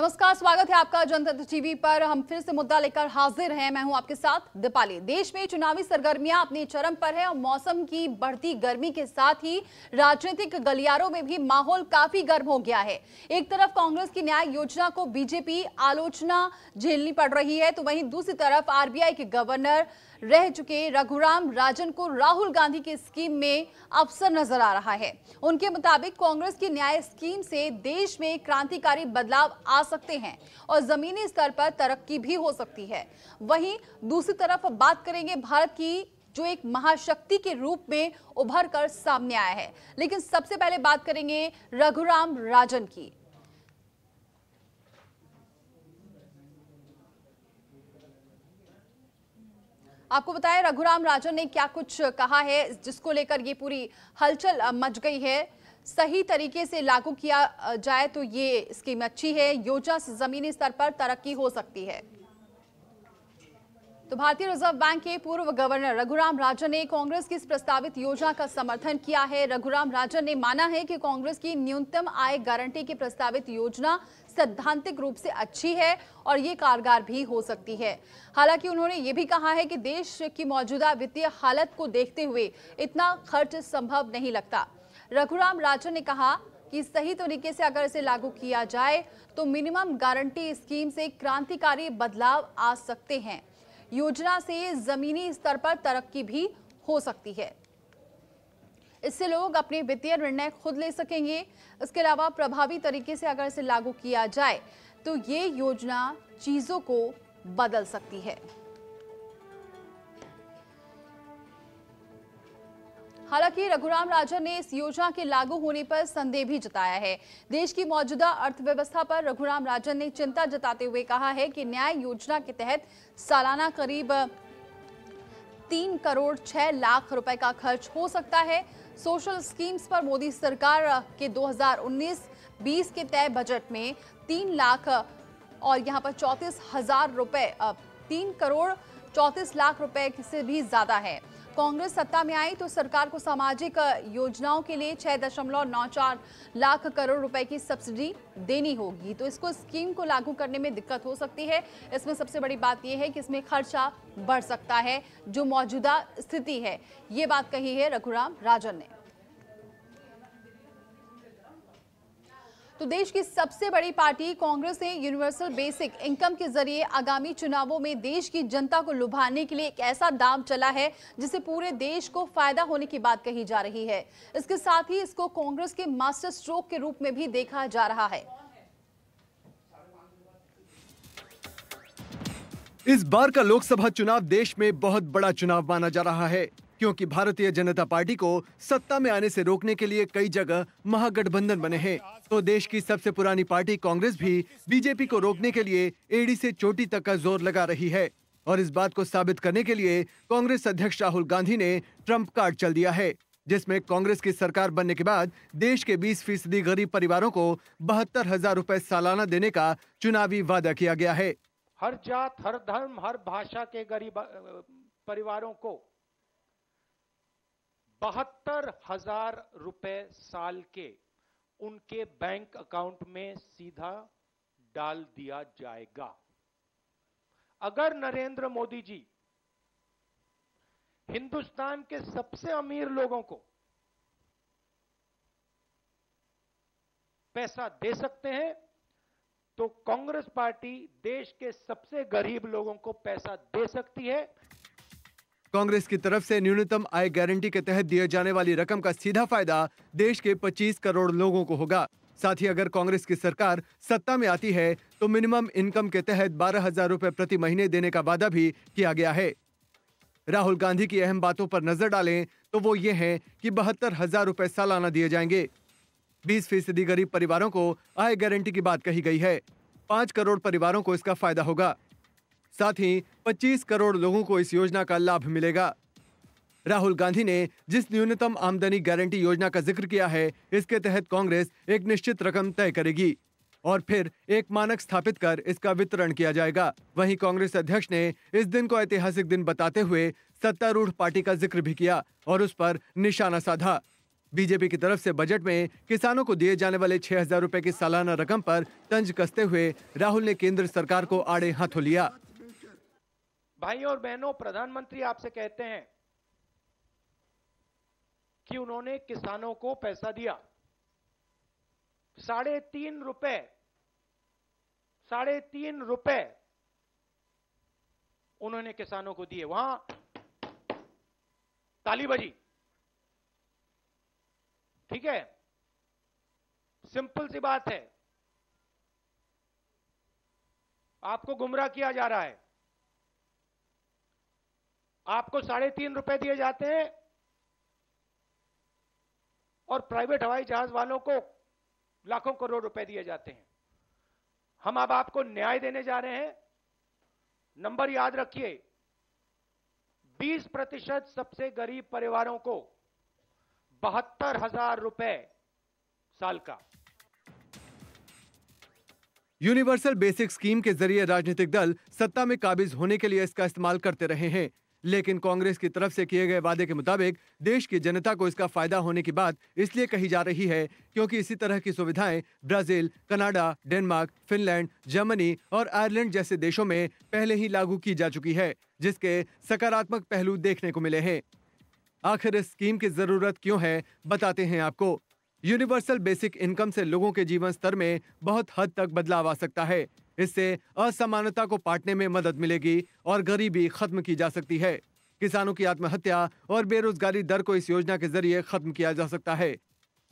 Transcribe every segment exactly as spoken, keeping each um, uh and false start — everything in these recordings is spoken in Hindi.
नमस्कार, स्वागत है आपका जनतंत्र टीवी पर। हम फिर से मुद्दा लेकर हाजिर हैं। मैं हूं आपके साथ दीपाली। देश में चुनावी सरगर्मियां अपने चरम पर है और मौसम की बढ़ती गर्मी के साथ ही राजनीतिक गलियारों में भी माहौल काफी गर्म हो गया है। एक तरफ कांग्रेस की न्याय योजना को बीजेपी आलोचना झेलनी पड़ रही है, तो वहीं दूसरी तरफ आरबीआई के गवर्नर रह चुके रघुराम राजन को राहुल गांधी की स्कीम में अवसर नजर आ रहा है। उनके मुताबिक कांग्रेस की न्याय स्कीम से देश में क्रांतिकारी बदलाव आ सकते हैं और जमीनी स्तर पर तरक्की भी हो सकती है। वहीं दूसरी तरफ बात करेंगे भारत की, जो एक महाशक्ति के रूप में उभर कर सामने आया है। लेकिन सबसे पहले बात करेंगे रघुराम राजन की। आपको बताएं, रघुराम राजन ने क्या कुछ कहा है, जिसको लेकर ये पूरी हलचल मच गई है। सही तरीके से लागू किया जाए तो ये स्कीम अच्छी है, योजना से जमीनी स्तर पर तरक्की हो सकती है। तो भारतीय रिजर्व बैंक के पूर्व गवर्नर रघुराम राजन ने कांग्रेस की इस प्रस्तावित योजना का समर्थन किया है। रघुराम राजन ने माना है कि कांग्रेस की न्यूनतम आय गारंटी की प्रस्तावित योजना सैद्धांतिक रूप से अच्छी है और ये कारगर भी हो सकती है। हालांकि उन्होंने ये भी कहा है कि देश की मौजूदा वित्तीय हालत को देखते हुए इतना खर्च संभव नहीं लगता। रघुराम राजन ने कहा कि सही तरीके से अगर इसे लागू किया जाए तो मिनिमम गारंटी स्कीम से क्रांतिकारी बदलाव आ सकते हैं। योजना से जमीनी स्तर पर तरक्की भी हो सकती है। इससे लोग अपने वित्तीय निर्णय खुद ले सकेंगे। इसके अलावा प्रभावी तरीके से अगर इसे लागू किया जाए तो ये योजना चीजों को बदल सकती है। हालांकि रघुराम राजन ने इस योजना के लागू होने पर संदेह भी जताया है। देश की मौजूदा अर्थव्यवस्था पर रघुराम राजन ने चिंता जताते हुए कहा है कि न्याय योजना के तहत सालाना करीब तीन करोड़ छह लाख रुपए का खर्च हो सकता है। सोशल स्कीम्स पर मोदी सरकार के दो हज़ार उन्नीस बीस के तय बजट में तीन लाख और यहाँ पर चौंतीस हजार रुपए तीन करोड़ चौंतीस लाख रुपए से भी ज्यादा है। कांग्रेस सत्ता में आई तो सरकार को सामाजिक योजनाओं के लिए छह दशमलव नौ चार लाख करोड़ रुपए की सब्सिडी देनी होगी, तो इसको स्कीम को लागू करने में दिक्कत हो सकती है। इसमें सबसे बड़ी बात यह है कि इसमें खर्चा बढ़ सकता है, जो मौजूदा स्थिति है, ये बात कही है रघुराम राजन ने। तो देश की सबसे बड़ी पार्टी कांग्रेस ने यूनिवर्सल बेसिक इनकम के जरिए आगामी चुनावों में देश की जनता को लुभाने के लिए एक ऐसा दांव चला है जिसे पूरे देश को फायदा होने की बात कही जा रही है। इसके साथ ही इसको कांग्रेस के मास्टर स्ट्रोक के रूप में भी देखा जा रहा है। इस बार का लोकसभा चुनाव देश में बहुत बड़ा चुनाव माना जा रहा है, क्योंकि भारतीय जनता पार्टी को सत्ता में आने से रोकने के लिए कई जगह महागठबंधन बने हैं। तो देश की सबसे पुरानी पार्टी कांग्रेस भी बीजेपी को रोकने के लिए एड़ी से चोटी तक का जोर लगा रही है और इस बात को साबित करने के लिए कांग्रेस अध्यक्ष राहुल गांधी ने ट्रम्प कार्ड चल दिया है, जिसमें कांग्रेस की सरकार बनने के बाद देश के बीस फीसदी गरीब परिवारों को बहत्तर हजार रूपए सालाना देने का चुनावी वादा किया गया है। हर जात, हर धर्म, हर भाषा के गरीब परिवारों को बहत्तर हजार रुपए साल के उनके बैंक अकाउंट में सीधा डाल दिया जाएगा। अगर नरेंद्र मोदी जी हिंदुस्तान के सबसे अमीर लोगों को पैसा दे सकते हैं तो कांग्रेस पार्टी देश के सबसे गरीब लोगों को पैसा दे सकती है। कांग्रेस की तरफ से न्यूनतम आय गारंटी के तहत दिए जाने वाली रकम का सीधा फायदा देश के पच्चीस करोड़ लोगों को होगा। साथ ही अगर कांग्रेस की सरकार सत्ता में आती है तो मिनिमम इनकम के तहत बारह हजार रूपए प्रति महीने देने का वादा भी किया गया है। राहुल गांधी की अहम बातों पर नजर डालें तो वो ये है कि बहत्तर हजार रूपए सालाना दिए जाएंगे। बीस फीसदी गरीब परिवारों को आय गारंटी की बात कही गई है। पाँच करोड़ परिवारों को इसका फायदा होगा। साथ ही पच्चीस करोड़ लोगों को इस योजना का लाभ मिलेगा। राहुल गांधी ने जिस न्यूनतम आमदनी गारंटी योजना का जिक्र किया है, इसके तहत कांग्रेस एक निश्चित रकम तय करेगी और फिर एक मानक स्थापित कर इसका वितरण किया जाएगा। वहीं कांग्रेस अध्यक्ष ने इस दिन को ऐतिहासिक दिन बताते हुए सत्तारूढ़ पार्टी का जिक्र भी किया और उस पर निशाना साधा। बीजेपी की तरफ से बजट में किसानों को दिए जाने वाले छह हजार रुपए की सालाना रकम पर तंज कसते हुए राहुल ने केंद्र सरकार को आड़े हाथों लिया। भाई और बहनों, प्रधानमंत्री आपसे कहते हैं कि उन्होंने किसानों को पैसा दिया, साढ़े तीन रुपए साढ़े तीन रुपए उन्होंने किसानों को दिए, वहां ताली बजी। ठीक है, सिंपल सी बात है, आपको गुमराह किया जा रहा है। आपको साढ़े तीन रुपए दिए जाते हैं और प्राइवेट हवाई जहाज वालों को लाखों करोड़ रुपए दिए जाते हैं। हम अब आपको न्याय देने जा रहे हैं। नंबर याद रखिए, बीस प्रतिशत सबसे गरीब परिवारों को बहत्तर हजार रुपए साल का। यूनिवर्सल बेसिक स्कीम के जरिए राजनीतिक दल सत्ता में काबिज होने के लिए इसका इस्तेमाल करते रहे हैं, लेकिन कांग्रेस की तरफ से किए गए वादे के मुताबिक देश की जनता को इसका फायदा होने की बात इसलिए कही जा रही है क्योंकि इसी तरह की सुविधाएं Brazil, Canada, Denmark, Finland, Germany और आयरलैंड जैसे देशों में पहले ही लागू की जा चुकी है, जिसके सकारात्मक पहलू देखने को मिले हैं। आखिर इस स्कीम की जरूरत क्यों है, बताते हैं आपको। यूनिवर्सल बेसिक इनकम से लोगों के जीवन स्तर में बहुत हद तक बदलाव आ सकता है। इससे असमानता को पाटने में मदद मिलेगी और गरीबी खत्म की जा सकती है। किसानों की आत्महत्या और बेरोजगारी दर को इस योजना के जरिए खत्म किया जा सकता है।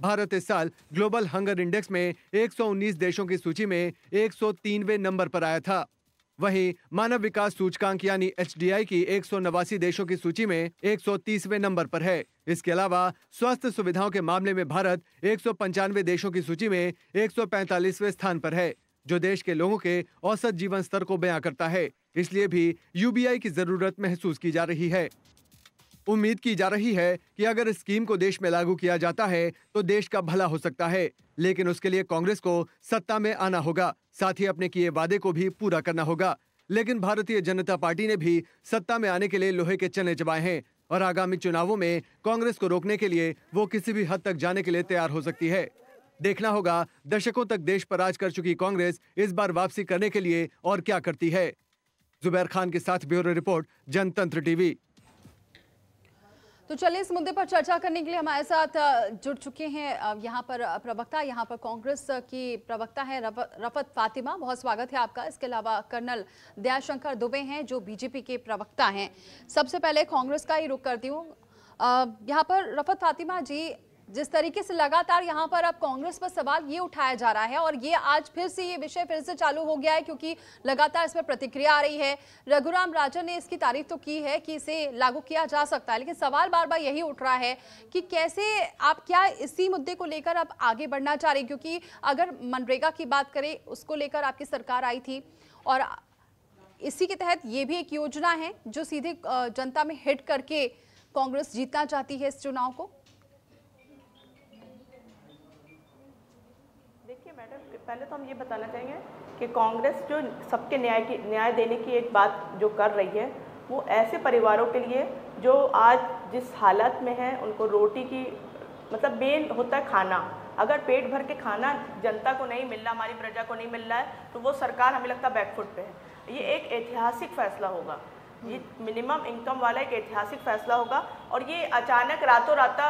भारत इस साल ग्लोबल हंगर इंडेक्स में एक सौ उन्नीस देशों की सूची में एक सौ तीनवें नंबर पर आया था। वहीं मानव विकास सूचकांक यानी एच डी आई की एक सौ नवासी देशों की सूची में एक सौ तीसवें नंबर पर है। इसके अलावा स्वास्थ्य सुविधाओं के मामले में भारत एक सौ पंचानवे देशों की सूची में एक सौ पैंतालीसवें स्थान पर है, जो देश के लोगों के औसत जीवन स्तर को बयां करता है। इसलिए भी यू बी आई की जरूरत महसूस की जा रही है। उम्मीद की जा रही है कि अगर इस स्कीम को देश में लागू किया जाता है तो देश का भला हो सकता है, लेकिन उसके लिए कांग्रेस को सत्ता में आना होगा, साथ ही अपने किए वादे को भी पूरा करना होगा। लेकिन भारतीय जनता पार्टी ने भी सत्ता में आने के लिए लोहे के चने चबाए हैं और आगामी चुनावों में कांग्रेस को रोकने के लिए वो किसी भी हद तक जाने के लिए तैयार हो सकती है। देखना होगा दशकों तक देश पर राज कर चुकी कांग्रेस इस बार वापसी करने के लिए और क्या करती है। जुबैर खान के साथ ब्यूरो रिपोर्ट, जनतंत्र टीवी। तो चलिए इस मुद्दे पर चर्चा करने के लिए हमारे साथ जुड़ चुके हैं यहाँ पर प्रवक्ता, यहाँ पर कांग्रेस की प्रवक्ता है रफ, रफत फातिमा, बहुत स्वागत है आपका। इसके अलावा कर्नल दयाशंकर दुबे हैं जो बीजेपी के प्रवक्ता हैं। सबसे पहले कांग्रेस का ही रुख करती हूँ। यहाँ पर रफत फातिमा जी, जिस तरीके से लगातार यहाँ पर अब कांग्रेस पर सवाल ये उठाया जा रहा है और ये आज फिर से ये विषय फिर से चालू हो गया है क्योंकि लगातार इस पर प्रतिक्रिया आ रही है। रघुराम राजन ने इसकी तारीफ तो की है कि इसे लागू किया जा सकता है, लेकिन सवाल बार बार यही उठ रहा है कि कैसे आप क्या इसी मुद्दे को लेकर आप आगे बढ़ना चाह रहे हैं, क्योंकि अगर मनरेगा की बात करें उसको लेकर आपकी सरकार आई थी और इसी के तहत ये भी एक योजना है जो सीधे जनता में हिट करके कांग्रेस जीतना चाहती है इस चुनाव को। मैडम, पहले तो हम ये बताना चाहेंगे कि कांग्रेस जो सबके न्याय की न्याय देने की एक बात जो कर रही है वो ऐसे परिवारों के लिए जो आज जिस हालत में है उनको रोटी की मतलब मेन होता है खाना। अगर पेट भर के खाना जनता को नहीं मिल रहा, हमारी प्रजा को नहीं मिल रहा है, तो वो सरकार हमें लगता है बैकफुट पे है। ये एक ऐतिहासिक फैसला होगा, ये मिनिमम इनकम वाला एक ऐतिहासिक फैसला होगा और ये अचानक रातों राता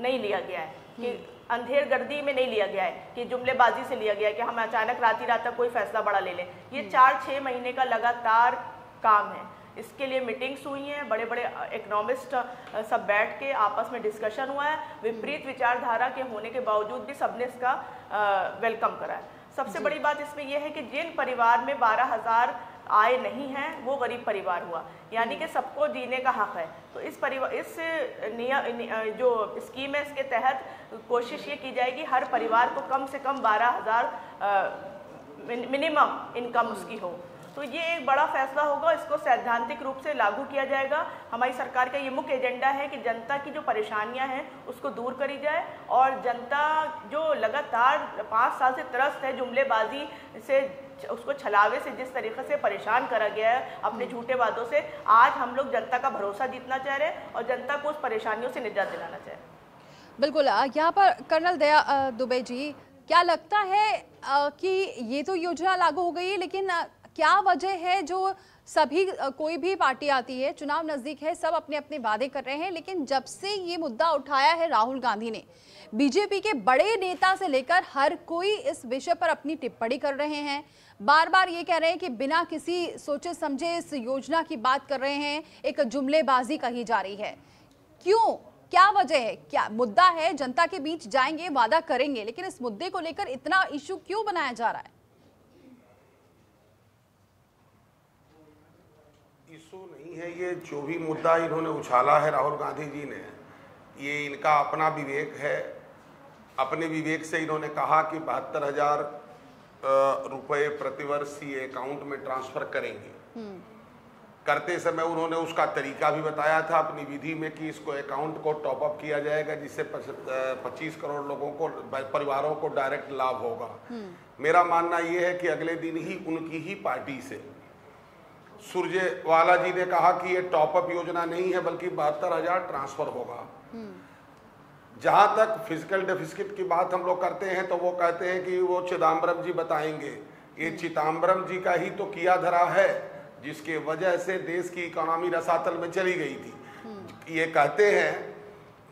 नहीं लिया गया है कि अंधेर गर्दी में नहीं लिया गया है कि जुमलेबाजी से लिया गया है कि हम अचानक रात ही रात तक कोई फैसला बड़ा ले लें। ये चार छः महीने का लगातार काम है, इसके लिए मीटिंग्स हुई हैं, बड़े बड़े इकोनॉमिस्ट सब बैठ के आपस में डिस्कशन हुआ है। विपरीत विचारधारा के होने के बावजूद भी सबने इसका वेलकम करा है। सबसे बड़ी बात इसमें यह है कि जिन परिवार में बारह हज़ार आय नहीं है वो गरीब परिवार हुआ, यानी कि सबको जीने का हक है। तो इस परिवार इस नियम जो स्कीम है इसके तहत कोशिश ये की जाएगी हर परिवार को कम से कम बारह हज़ार मिनिमम इनकम उसकी हो। तो ये एक बड़ा फैसला होगा, इसको सैद्धांतिक रूप से लागू किया जाएगा। हमारी सरकार का ये मुख्य एजेंडा है कि जनता की जो परेशानियां हैं उसको दूर करी जाए और जनता जो लगातार पाँच साल से त्रस्त है जुमलेबाजी से, उसको छलावे से जिस तरीके से परेशान करा गया है अपने झूठे वादों से, आज हम लोग जनता का भरोसा जीतना चाह रहे हैं और जनता को उस परेशानियों से निजात दिलाना चाह रहे हैं। बिल्कुल, यहाँ पर कर्नल दया दुबे जी, क्या लगता है कि ये तो योजना लागू हो गई है, लेकिन क्या वजह है जो सभी, कोई भी पार्टी आती है, चुनाव नज़दीक है, सब अपने अपने वादे कर रहे हैं, लेकिन जब से ये मुद्दा उठाया है राहुल गांधी ने, बीजेपी के बड़े नेता से लेकर हर कोई इस विषय पर अपनी टिप्पणी कर रहे हैं, बार बार ये कह रहे हैं कि बिना किसी सोचे समझे इस योजना की बात कर रहे हैं, एक जुमलेबाजी कही जा रही है। क्यों, क्या वजह है, क्या मुद्दा है? जनता के बीच जाएंगे, वादा करेंगे, लेकिन इस मुद्दे को लेकर इतना इश्यू क्यों बनाया जा रहा है? इशू नहीं है ये, जो भी मुद्दा इन्होंने उछाला है राहुल गांधी जी ने, ये इनका अपना विवेक है। अपने विवेक से इन्होंने कहा कि बहत्तर हजार रुपये प्रतिवर्ष सी अकाउंट में ट्रांसफर करेंगे। करते समय उन्होंने उसका तरीका भी बताया था अपनी विधि में कि इसको अकाउंट को टॉपअप किया जाएगा, जिससे पच्चीस करोड़ लोगों को, परिवारों को डायरेक्ट लाभ होगा। मेरा मानना ये है कि अगले दिन ही उनकी ही पार्टी से सुरजेवाला जी ने कहा कि ये टॉपअप योजना नहीं है, बल्कि बहत्तर हजार ट्रांसफर होगा। जहां तक फिजिकल डेफिसिट की बात हम लोग करते हैं, तो वो कहते हैं कि वो चिदम्बरम जी बताएंगे। ये चिदम्बरम जी का ही तो किया धरा है, जिसके वजह से देश की इकोनॉमी रसातल में चली गई थी। ये कहते हैं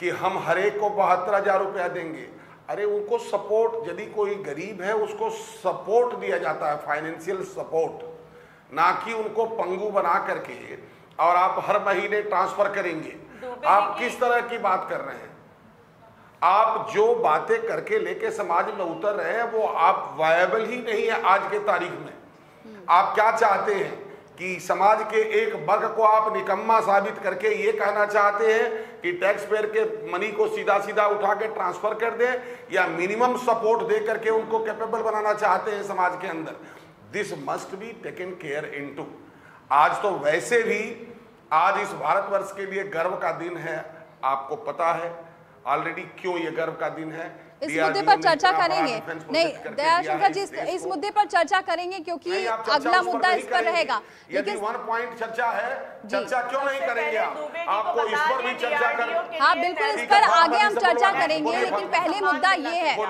कि हम हरेक को बहत्तर हजार रुपया देंगे। अरे उनको सपोर्ट, यदि कोई गरीब है उसको सपोर्ट दिया जाता है, फाइनेंशियल सपोर्ट, ना कि उनको पंगु बना करके और आप हर महीने ट्रांसफर करेंगे। आप किस तरह की बात कर रहे हैं? आप जो बातें करके लेके समाज में उतर रहे हैं, वो आप वायबल ही नहीं है आज के तारीख में। आप क्या चाहते हैं कि समाज के एक वर्ग को आप निकम्मा साबित करके ये कहना चाहते हैं कि टैक्स पेयर के मनी को सीधा सीधा उठा के ट्रांसफर कर दें, या मिनिमम सपोर्ट दे करके उनको कैपेबल बनाना चाहते हैं समाज के अंदर? This must be taken care into। आज तो वैसे भी आज इस भारतवर्ष के लिए गर्व का दिन है, आपको पता है ऑलरेडी क्यों ये गर्व का दिन है। इस मुद्दे पर चर्चा करेंगे, नहीं दयाशंकर जी, इस मुद्दे पर चर्चा करेंगे, क्योंकि अगला मुद्दा इस पर रहेगा। यदि वन पॉइंट चर्चा है, चर्चा क्यों नहीं करेंगे? आपको इस पर भी चर्चा करेंगे। हाँ बिल्कुल, इस पर आगे हम चर्चा करेंगे, लेकिन पहले मुद्दा ये है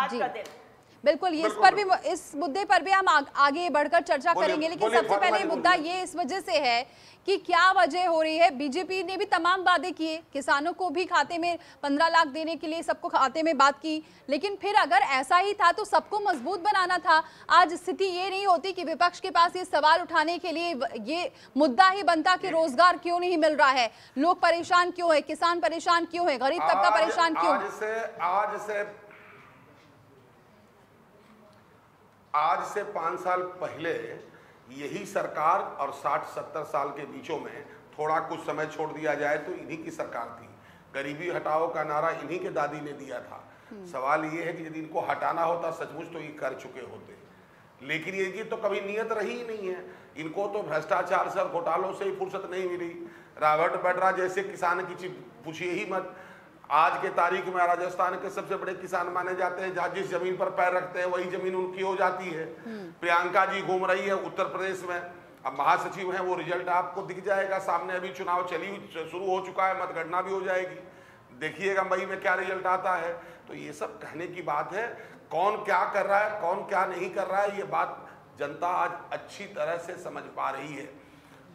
आज का दिन। बिल्कुल, ये इस पर भी, इस मुद्दे पर भी हम आ, आगे बढ़कर चर्चा करेंगे, लेकिन सबसे पहले मुद्दा ये इस वजह से है कि क्या वजह हो रही है, बीजेपी ने भी तमाम वादे किए, किसानों को भी खाते में पंद्रह लाख देने के लिए सबको खाते में बात की, लेकिन फिर अगर ऐसा ही था तो सबको मजबूत बनाना था। आज स्थिति ये नहीं होती कि विपक्ष के पास ये सवाल उठाने के लिए ये मुद्दा ही बनता कि रोजगार क्यों नहीं मिल रहा है, लोग परेशान क्यों है, किसान परेशान क्यों है, गरीब तबका परेशान क्यों है। आज से पाँच साल पहले यही सरकार और साठ सत्तर साल के बीचों में थोड़ा कुछ समय छोड़ दिया जाए तो इन्हीं की सरकार थी। गरीबी हटाओ का नारा इन्हीं के दादी ने दिया था। सवाल ये है कि यदि इनको हटाना होता सचमुच तो ये कर चुके होते, लेकिन ये की तो कभी नियत रही ही नहीं है। इनको तो भ्रष्टाचार से और घोटालों से ही फुर्सत नहीं मिली। रॉबर्ट वड्रा जैसे किसान की पूछिए ही मत। आज के तारीख में राजस्थान के सबसे बड़े किसान माने जाते हैं, जहाँ जिस जमीन पर पैर रखते हैं वही जमीन उनकी हो जाती है। प्रियंका जी घूम रही है उत्तर प्रदेश में, अब महासचिव हैं, वो रिजल्ट आपको दिख जाएगा सामने। अभी चुनाव चली शुरू हो चुका है, मतगणना भी हो जाएगी, देखिएगा मई में क्या रिजल्ट आता है। तो ये सब कहने की बात है, कौन क्या कर रहा है कौन क्या नहीं कर रहा है, ये बात जनता आज अच्छी तरह से समझ पा रही है।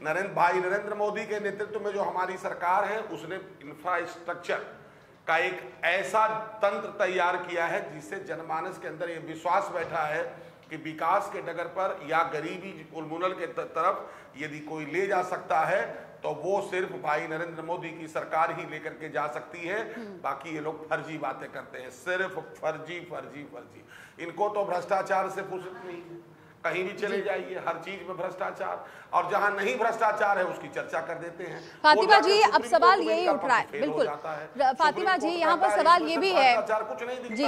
नरेंद्र भाई नरेंद्र मोदी के नेतृत्व में जो हमारी सरकार है, उसने इंफ्रास्ट्रक्चर का एक ऐसा तंत्र तैयार किया है जिससे जनमानस के अंदर ये विश्वास बैठा है कि विकास के डगर पर या गरीबी उन्मूलन के तरफ यदि कोई ले जा सकता है तो वो सिर्फ भाई नरेंद्र मोदी की सरकार ही लेकर के जा सकती है। बाकी ये लोग फर्जी बातें करते हैं, सिर्फ फर्जी फर्जी फर्जी। इनको तो भ्रष्टाचार से फुर्सत नहीं है, कहीं भी चले जाइए, हर चीज में भ्रष्टाचार, और जहां नहीं भ्रष्टाचार है उसकी चर्चा कर देते हैं। फातिमा जी, अब सवाल यही उठ रहा है, बिल्कुल फातिमा जी, यहाँ पर सवाल ये भी है जी,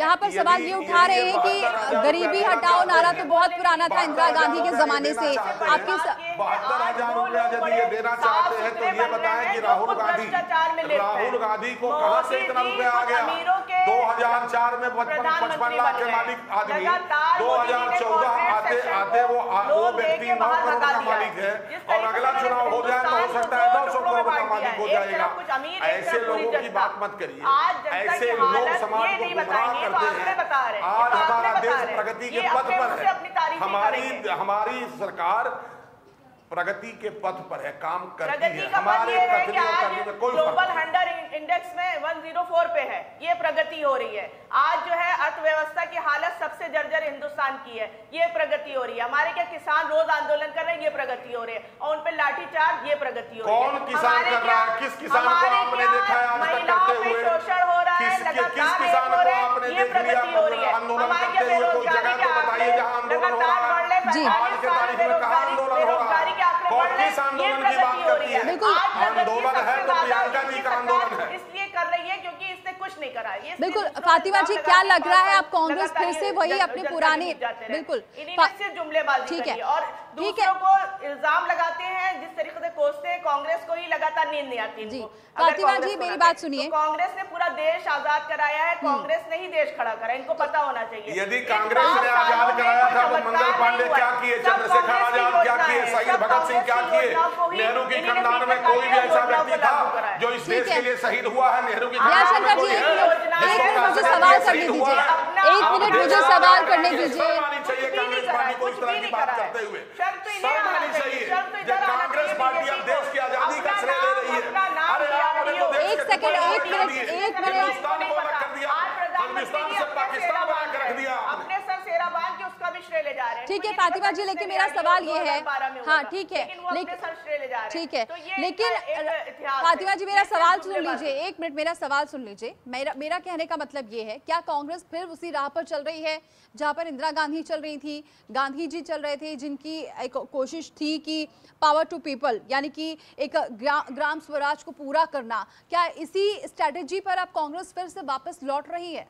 यहाँ पर सवाल ये उठा रहे हैं कि गरीबी हटाओ नारा तो बहुत पुराना था, इंदिरा गांधी के जमाने से। आपकी बहत्तर हजार रुपया यदि ये देना चाहते हैं तो ये बताएं कि राहुल गांधी राहुल गांधी को कहाँ से इतना रुपया आ गया? दो हजार चार में पचपन लाख के मालिक आदमी दो हजार चौदह आते आते वो वो व्यक्ति नौ करोड़ का मालिक है और अगला चुनाव हो जाए तो हो सकता है दो सौ करोड़ का मालिक हो जाएगा। ऐसे लोगों की बात मत करिए, ऐसे लोग समाज को गुमराह करते हैं। आज हमारा देश प्रगति के पथ पर है, हमारी हमारी सरकार प्रगति के पथ पर है, काम करती है। हमारे ग्लोबल हंडर इंडेक्स में एक सौ चार पे है, ये प्रगति हो रही है। आज जो है अर्थव्यवस्था की हालत सबसे जर्जर हिंदुस्तान की है, ये प्रगति हो रही है। हमारे क्या किसान रोज आंदोलन कर रहे हैं, ये प्रगति हो रही है, और उनपे लाठीचार्ज, ये प्रगति हो रही है। कौन किसान कर रहा है, किस किसान को आपने देखा है महिलाओं पे शोषण हो रहा है, लगातार रेप हो रहे हैं, ये प्रगति हो रही है। हमारे क्या बेरोजगारी के आंकड़े लगातार बढ़ रहे हैं, आंदोलन की बात करती है। आंदोलन है तो प्रियंका जी का आंदोलन है, इसलिए कर रही है क्योंकि इसने कुछ नहीं करा। बिल्कुल फातिमा जी, क्या लग रहा है आप कांग्रेस फिर से वही अपने पुराने बिल्कुल सिर्फ जुमलेबाजी ठीक है और दूसरों को इल्जाम लगाते हैं, जिस तरीके से कोसते हैं कांग्रेस को ही लगातार नींद नहीं आती जी। फातिमा जी मेरी बात सुनिए, कांग्रेस ने पूरा देश आजाद कराया है, कांग्रेस ने ही देश खड़ा करा, इनको पता होना चाहिए। यदि कांग्रेस ने आजाद कराया था तो मंगल पांडे क्या किए, चंद्रशेखर आजाद क्या किए, शहीद भगत सिंह क्या किए, नेहरू की खानदान में कोई भी ऐसा व्यक्ति था जो इस देश के लिए शहीद हुआ है? नेहरू की खानदान में एक मिनट मुझे सवाल करने दीजिए, एक मिनट मुझे सवाल करने दीजिए। कांग्रेस पार्टी को इस तरह की बात करते हुए शर्म आनी चाहिए। जब कांग्रेस पार्टी अब देश की आजादी का श्रेय ले रही है, अरे आपने तो देश के हिंदुस्तान को अलग कर दिया, हिंदुस्तान से पाकिस्तान बना के रख दिया, अपने सर सेरा बांध के उसका भी श्रेय ले जा रहे हैं। ठीक है फातिमा जी, लेकिन मेरा सवाल ये है, हाँ ठीक है लेकिन ठीक है लेकिन फातिमा जी मेरा सवाल सुन लीजिए, एक मिनट मेरा सवाल सुन लीजिए। मेरा मेरा कहने का मतलब ये है, क्या कांग्रेस फिर उसी राह पर चल रही है जहाँ पर इंदिरा गांधी चल रही थी, गांधी जी चल रहे थे, जिनकी एक कोशिश थी कि पावर टू पीपल यानी कि एक ग्रा, ग्राम स्वराज को पूरा करना? क्या इसी स्ट्रैटेजी पर अब कांग्रेस फिर से वापस लौट रही है?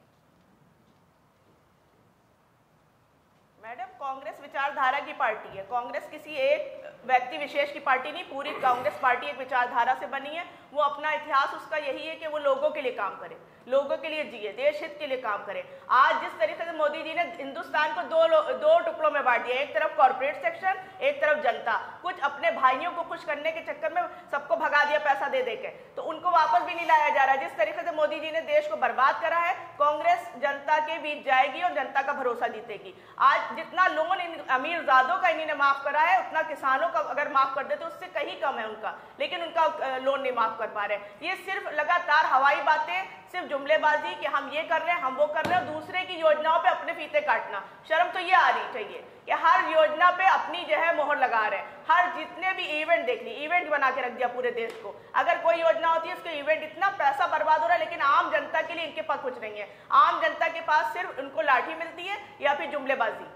मैडम कांग्रेस विचारधारा की पार्टी है, कांग्रेस किसी एक व्यक्ति विशेष की पार्टी नहीं, पूरी कांग्रेस पार्टी एक विचारधारा से बनी है। वो अपना इतिहास उसका यही है कि वो लोगों के लिए काम करे, लोगों के लिए जिए, देश हित के लिए काम करे। आज जिस तरीके से मोदी जी ने हिंदुस्तान को दो दो टुकड़ों में बांट दिया, एक तरफ कॉर्पोरेट सेक्शन, एक तरफ जनता, कुछ अपने भाइयों को खुश करने के चक्कर में सबको भगा दिया पैसा दे दे के, तो उनको वापस भी नहीं लाया जा रहा है। जिस तरीके से मोदी जी ने देश को बर्बाद करा है, कांग्रेस जनता के बीच जाएगी और जनता का भरोसा जीतेगी। आज जितना लोन इन अमीर जादों का इन्हीं ने माफ करा है, उतना किसानों का अगर माफ कर दे तो उससे कहीं कम है उनका, लेकिन उनका लोन नहीं माफ कर पा रहे। ये सिर्फ लगातार हवाई बातें, सिर्फ जुमलेबाजी कि हम ये कर रहे हैं, हम वो कर रहे हैं, दूसरे की योजनाओं पे अपने फीते काटना। शर्म तो ये आ रही चाहिए कि हर योजना पे अपनी जो है मोहर लगा रहे हैं। हर जितने भी इवेंट देख ली, इवेंट बना के रख दिया पूरे देश को, अगर कोई योजना होती है उसके इवेंट, इतना पैसा बर्बाद हो रहा है, लेकिन आम जनता के लिए इनके पास कुछ नहीं है। आम जनता के पास सिर्फ उनको लाठी मिलती है या फिर जुमलेबाजी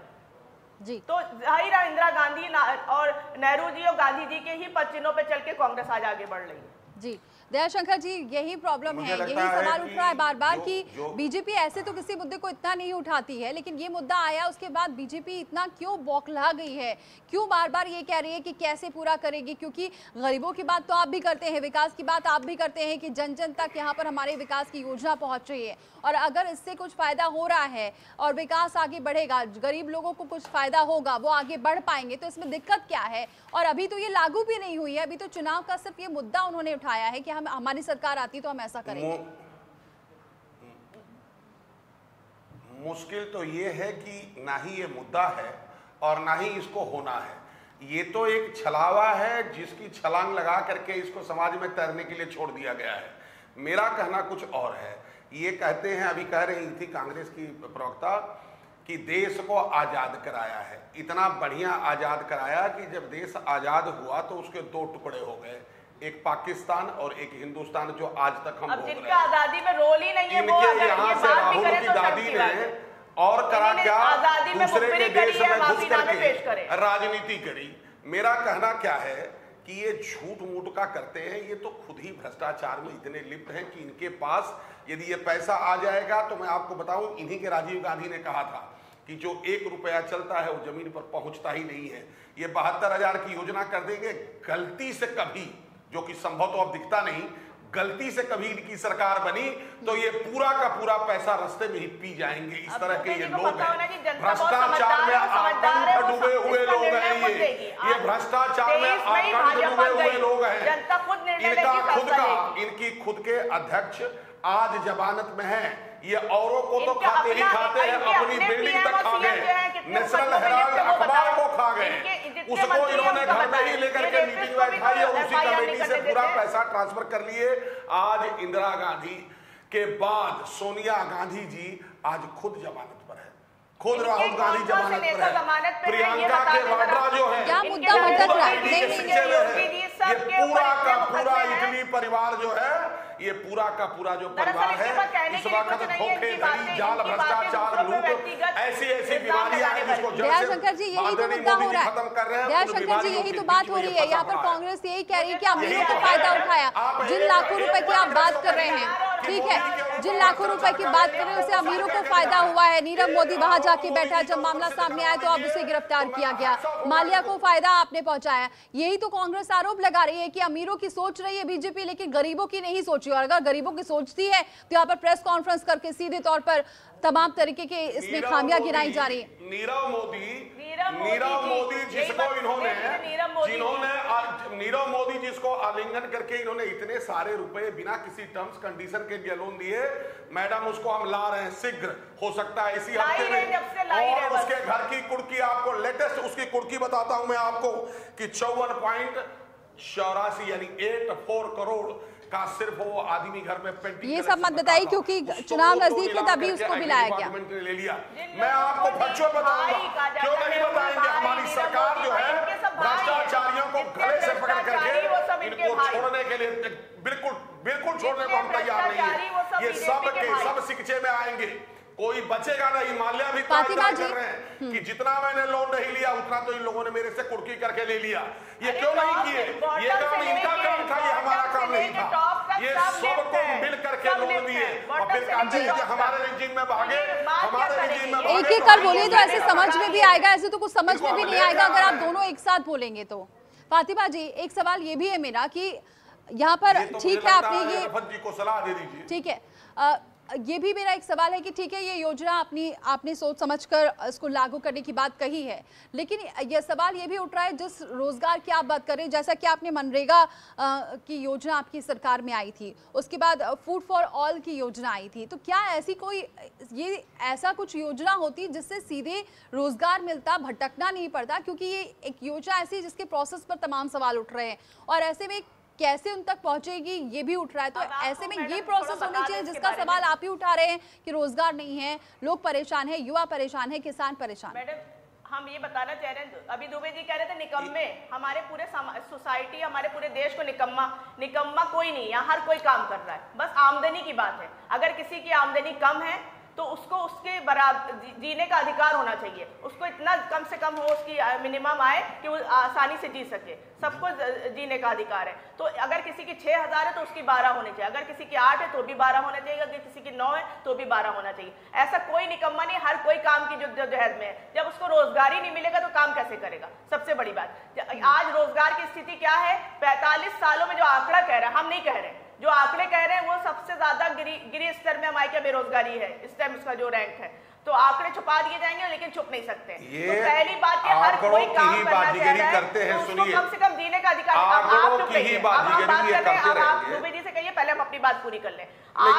जी। तो जाहिर है इंदिरा गांधी और नेहरू जी और गांधी जी के ही पच्चीनों पे चल के कांग्रेस आज आगे बढ़ रही है जी। दयाशंकर जी यही प्रॉब्लम है, यही सवाल उठ रहा है बार बार कि बीजेपी ऐसे तो किसी मुद्दे को इतना नहीं उठाती है, लेकिन ये मुद्दा आया उसके बाद बीजेपी इतना क्यों बौखला गई है, क्यों बार बार ये कह रही है कि कैसे पूरा करेगी? क्योंकि गरीबों की बात तो आप भी करते हैं, विकास की बात आप भी करते हैं कि जन जन तक यहाँ पर हमारे विकास की योजना पहुँच रही है, और अगर इससे कुछ फायदा हो रहा है और विकास आगे बढ़ेगा, गरीब लोगों को कुछ फायदा होगा, वो आगे बढ़ पाएंगे, तो इसमें दिक्कत क्या है? और अभी तो ये लागू भी नहीं हुई है, अभी तो चुनाव का सिर्फ ये मुद्दा उन्होंने उठाया है कि हम हमारी सरकार आती तो हम ऐसा करेंगे। मुश्किल तो ये है कि ना ही ये मुद्दा है और ना ही इसको होना है, ये तो एक छलावा है जिसकी छलांग लगा करके इसको समाज में तैरने के लिए छोड़ दिया गया है। मेरा कहना कुछ और है। ये कहते हैं, अभी कह रही थी कांग्रेस की प्रवक्ता कि देश को आजाद कराया है, इतना बढ़िया आजाद कराया कि जब देश आजाद हुआ तो उसके दो टुकड़े हो गए, एक पाकिस्तान और एक हिंदुस्तान, जो आज तक हम भोग रहे हैं। आजादी में रोल ही नहीं है, इनके यहाँ से राहुल की दादी ने और करा क्या, दूसरे के देश में घुस करके राजनीति करी। मेरा कहना क्या है कि ये झूठ मूठ का करते हैं, ये तो खुद ही भ्रष्टाचार में इतने लिप्त हैं कि इनके पास यदि ये पैसा आ जाएगा तो मैं आपको बताऊं, इन्हीं के राजीव गांधी ने कहा था कि जो एक रुपया चलता है वो जमीन पर पहुंचता ही नहीं है। ये बहत्तर हजार की योजना कर देंगे, गलती से कभी, जो कि संभव तो अब दिखता नहीं, गलती से कभी इनकी सरकार बनी तो ये पूरा का पूरा पैसा रास्ते में ही पी जाएंगे। इस तरह के ये लोग हैं, भ्रष्टाचार में आतंक डूबे ये भ्रष्टाचार में डूबे हुए लोग हैं। इनका खुद का इनकी खुद के अध्यक्ष आज जमानत में हैं। ये औरों को तो खाते ही खाते हैं, अपनी बिल्डिंग तक खा गए, नेशनल हेराल्ड अखबार को खा गए, उसको इन्होंने घर में ही लेकर के मीटिंग बैठाई और उसी कमेटी से पूरा पैसा ट्रांसफर कर लिए। आज इंदिरा गांधी के बाद सोनिया गांधी जी आज खुद जमानत पर है, खुद राहुल गांधी जमानत पर है, प्रियंका के वाड्रा जो है ये पूरा का पूरा इटली परिवार जो है, ये पूरा का पूरा जो परिवार है इस वक्त धोखे जाल भ्रष्टाचार लूट ऐसी ऐसी बीमारियां हैं जिसको जयशंकर जी यही तो मुद्दा हो रहा है। जयशंकर जी यही तो बात हो रही है, यहाँ पर कांग्रेस यही कह रही है कि अमीरों का फायदा उठाया। जिन लाखों रुपए की आप बात कर रहे हैं, ठीक है, जिन लाखों रुपए की बात कर रहे हैं उसे अमीरों को फायदा हुआ है। नीरव मोदी वहां जाके बैठा, जब मामला सामने आया तो अब उसे गिरफ्तार किया गया। माल्या को फायदा आपने पहुंचाया। यही तो कांग्रेस आरोप लगा रही है कि अमीरों की सोच रही है बीजेपी, लेकिन गरीबों की नहीं सोची। और अगर गरीबों की सोचती है तो यहाँ पर प्रेस कॉन्फ्रेंस करके सीधे तौर पर तमाम तरीके के इसमें खामियां गिनाई जा रही है। नीरव मोदी नीरव मोदी जिसको इन्होंने जिन्होंने नीरव मोदी जिसको आलिंगन करके इन्होंने इतने सारे रुपए बिना किसी टर्म्स कंडीशन के भी लोन दिए। मैडम उसको हम ला रहे हैं शीघ्र, हो सकता है इसी हफ्ते में। और उसके घर की कुर्की आपको लेटेस्ट उसकी कुर्की बताता हूं मैं आपको कि चौवन पॉइंट चौरासी यानी एट फोर करोड़ का सिर्फ वो आदमी घर में पेंटिंग। ये सब मत बताइए क्योंकि चुनाव नजदीक है, तभी उसको मिलाया गया। ले लिया। मैं आपको बच्चों बताऊंगा, क्यों नहीं बताएंगे। हमारी सरकार जो है भ्रष्टाचारियों को गले से पकड़ करके इनको छोड़ने के लिए बिल्कुल बिल्कुल छोड़ने को हम तैयार नहीं है। ये सब के सब शिक्षे में आएंगे, कोई बचेगा नहीं। माल्या भी कर रहे हैं कि जितना मैंने लोन नहीं लिया उतना तो इन लोगों ने मेरे से कुर्की करके ले लिया। ये क्यों नहीं किए? ये काम इनका काम था, ये हमारा काम नहीं था। ये सबको मिल करके लोन दिए और फिर हमारे रेजिम में भागे, हमारे रेजिम में। एक एक कर बोलिए तो ऐसे समझ में भी आएगा, ऐसे तो कुछ समझ में भी नहीं आएगा अगर आप दोनों एक साथ बोलेंगे तो। फातिमा जी, एक सवाल ये भी है मेरा कि यहाँ पर ठीक है आपने ये ठीक है ये भी मेरा एक सवाल है कि ठीक है ये योजना आपने आपने सोच समझकर इसको लागू करने की बात कही है, लेकिन यह सवाल ये भी उठ रहा है जिस रोजगार की आप बात कर रहे हैं, जैसा कि आपने मनरेगा की योजना आपकी सरकार में आई थी, उसके बाद फूड फॉर ऑल की योजना आई थी, तो क्या ऐसी कोई ये ऐसा कुछ योजना होती जिससे सीधे रोजगार मिलता, भटकना नहीं पड़ता? क्योंकि ये एक योजना ऐसी जिसके प्रोसेस पर तमाम सवाल उठ रहे हैं और ऐसे में कैसे उन तक पहुंचेगी ये भी उठ रहा है। तो ऐसे में ये प्रोसेस होनी चाहिए जिसका सवाल आप ही उठा रहे हैं कि रोजगार नहीं है, लोग परेशान हैं, युवा परेशान है, किसान परेशान है। हम ये बताना चाह रहे हैं, अभी दुबे जी कह रहे थे निकम्मे, हमारे पूरे सोसाइटी हमारे पूरे देश को निकम्मा निकम्मा कोई नहीं है, हर कोई काम कर रहा है। बस आमदनी की बात है, अगर किसी की आमदनी कम है तो उसको उसके बराबर जीने का अधिकार होना चाहिए, उसको इतना कम से कम हो उसकी मिनिमम आए कि वो आसानी से जी सके। सबको जीने का अधिकार है, तो अगर किसी की छः हज़ार है तो उसकी बारह होने चाहिए, अगर किसी की आठ है तो भी बारह होना चाहिए, अगर किसी की नौ है तो भी बारह होना चाहिए। ऐसा कोई निकम्मा नहीं, हर कोई काम की जद्दोजहद में है। जब उसको रोजगार ही नहीं मिलेगा तो काम कैसे करेगा? सबसे बड़ी बात आज रोजगार की स्थिति क्या है, पैंतालीस सालों में जो आंकड़ा कह रहा है, हम नहीं कह रहे, जो आंकड़े कह रहे हैं वो सबसे ज्यादा गिरी गिरी स्तर में हमारे क्या बेरोजगारी है इस टाइम, उसका जो रैंक है। तो आंकड़े छुपा दिए जाएंगे लेकिन छुप नहीं सकते। तो पहली बात ये हर कोई काम करना चाह रहा है, तो उसको कम से कम जीने का अधिकार। आप आप चुप रहिए, अब हम बात कर रहे हैं, अब आप दुबे जी से कहिए पहले हम अपनी बात पूरी कर लें।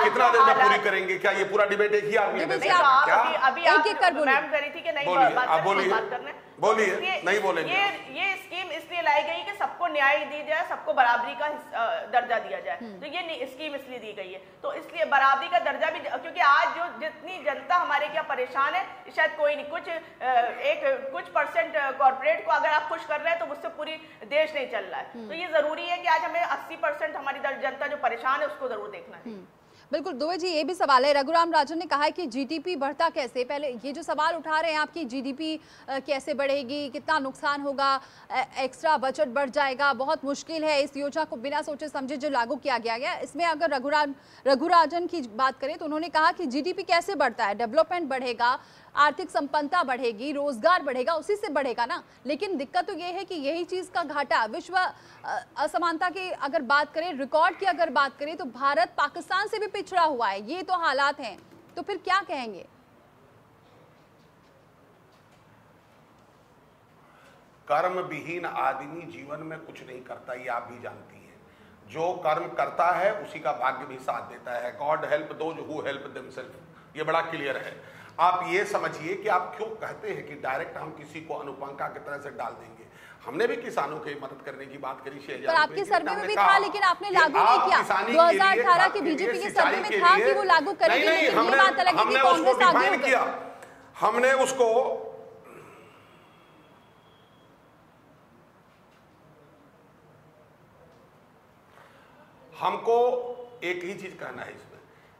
कितना देर में पूरी करेंगे? क्या ये पूरा डिबेट एक ही आदमी में से अभी मैम कह रही थी कि नहीं बात करना है, बोलिए नहीं बोलेंगे। ये ये स्कीम इसलिए लाई गई कि सबको न्याय दी जाए, सबको बराबरी का दर्जा दिया जाए, तो ये स्कीम इसलिए दी गई है। तो इसलिए बराबरी का दर्जा भी, क्योंकि आज जो जितनी जनता हमारे क्या परेशान है, शायद कोई नहीं, कुछ एक कुछ परसेंट कॉर्पोरेट को अगर आप खुश कर रहे हैं तो मुझसे पूरी देश नहीं चल रहा है। तो ये जरूरी है कि आज हमें अस्सी परसेंट हमारी जनता जो परेशान है उसको जरूर देखना है। बिल्कुल दुबे जी, ये भी सवाल है। रघुराम राजन ने कहा है कि जीडीपी बढ़ता कैसे, पहले ये जो सवाल उठा रहे हैं आपकी जीडीपी कैसे बढ़ेगी, कितना नुकसान होगा, एक्स्ट्रा बजट बढ़ जाएगा, बहुत मुश्किल है इस योजना को बिना सोचे समझे जो लागू किया गया गया इसमें। अगर रघुराम रघुराजन की बात करें तो उन्होंने कहा कि जीडीपी कैसे बढ़ता है, डेवलपमेंट बढ़ेगा, आर्थिक संपन्नता बढ़ेगी, रोजगार बढ़ेगा, उसी से बढ़ेगा ना। लेकिन दिक्कत तो ये है कि यही चीज़ का घाटा विश्व असमानता की अगर बात करें, रिकॉर्ड की अगर बात करें तो भारत पाकिस्तान से भी पिछड़ा हुआ है। ये तो हालात हैं, तो फिर क्या कहेंगे? कर्म विहीन आदमी जीवन में कुछ नहीं करता, ये आप भी जानती हैं। जो कर्म करता है उसी का भाग्य भी साथ देता है। God help those who help themselves, ये बड़ा क्लियर है। आप ये समझिए कि आप क्यों कहते हैं कि डायरेक्ट हम किसी को अनुपंखा की तरह से डाल देंगे। हमने भी किसानों की मदद करने की बात करी, पर आपके सर्वे में भी था लेकिन आपने लागू नहीं किया। दो हज़ार अठारह के बीजेपी के सर्वे में था कि वो लागू करेंगे, लेकिन ये बात अलग है कि कांग्रेस आगे हो गया। हमने उसको हमको एक ही चीज कहना है इसमें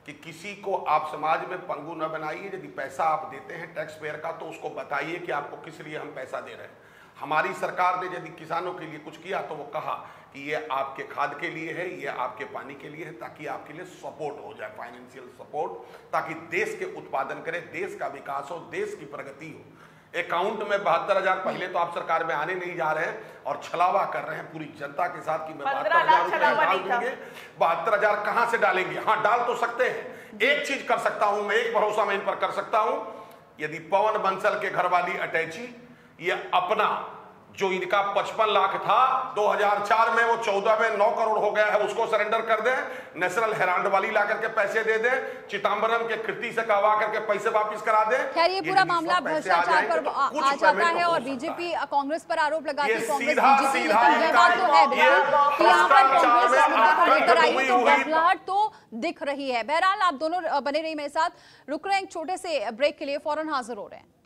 कि किसी को आप समाज में पंगु न बनाइए। यदि पैसा आप देते हैं टैक्स पेयर का तो उसको बताइए कि आपको किस लिए हम पैसा दे रहे हैं। हमारी सरकार ने यदि किसानों के लिए कुछ किया तो वो कहा कि ये आपके खाद के लिए है, ये आपके पानी के लिए है, ताकि आपके लिए सपोर्ट हो जाए, फाइनेंशियल सपोर्ट, ताकि देश के उत्पादन करे, देश का विकास हो, देश की प्रगति हो। अकाउंट में बहत्तर हजार पहले तो आप सरकार में आने नहीं जा रहे हैं और छलावा कर रहे हैं पूरी जनता के साथ कि बहत्तर हजार डाल देंगे। बहत्तर हजार कहाँ से डालेंगे? हाँ, डाल तो सकते हैं। एक चीज कर सकता हूं मैं, एक भरोसा मैं इन पर कर सकता हूं, यदि पवन बंसल के घर वाली अटैची ये अपना जो इनका पचपन लाख था दो हज़ार चार में वो चौदह में नौ करोड़ हो गया है, उसको सरेंडर कर दें, नेशनल हेराल्ड वाली ला करके पैसे दे दें, चिदम्बरम के कृति से कहवा करके पैसे वापस करा दें। खैर ये पूरा मामला भ्रष्टाचार पर आ जाता है और बीजेपी कांग्रेस पर आरोप लगाती है। कांग्रेस बीजेपी ये बात तो है बिल्कुल, यहाँ पर कांग्रेस इस मुद्दे को लेकर आई तो बदलाव तो दिख रही है। बहरहाल आप दोनों बने रही मेरे साथ, रुक रहे हैं एक छोटे से ब्रेक के लिए, फौरन हाजिर हो रहे हैं।